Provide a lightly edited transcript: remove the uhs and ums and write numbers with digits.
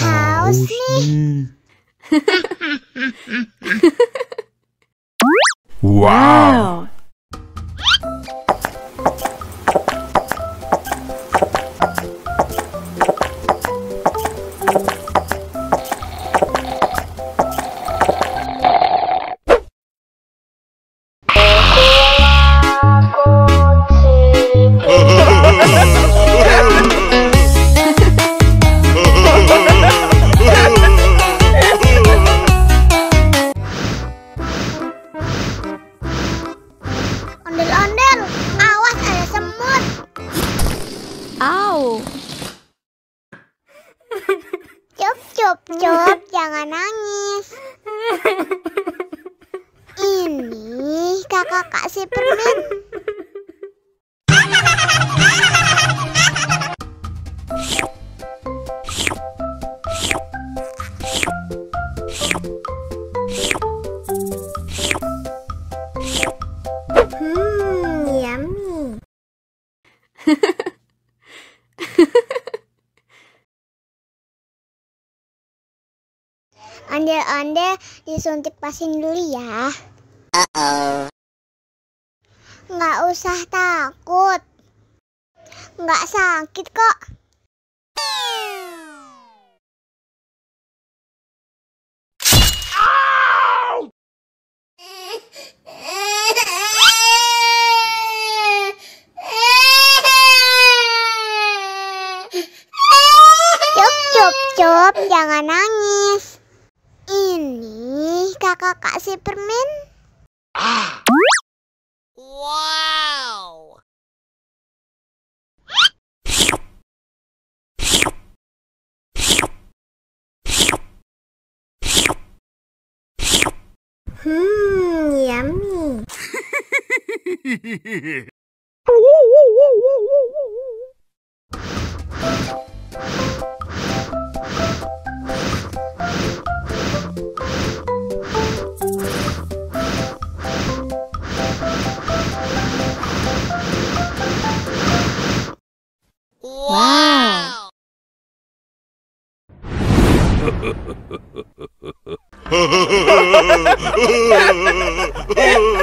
Haus nih. Wow. Cup, jangan nangis. Ini kakak kasih permen. Yummy. Ondel-ondel disuntik pasien dulu ya. Nggak usah takut. Nggak sakit kok. Cup, jangan nangis. Ini kakak kasih permen. Wow. Yummy. Wow.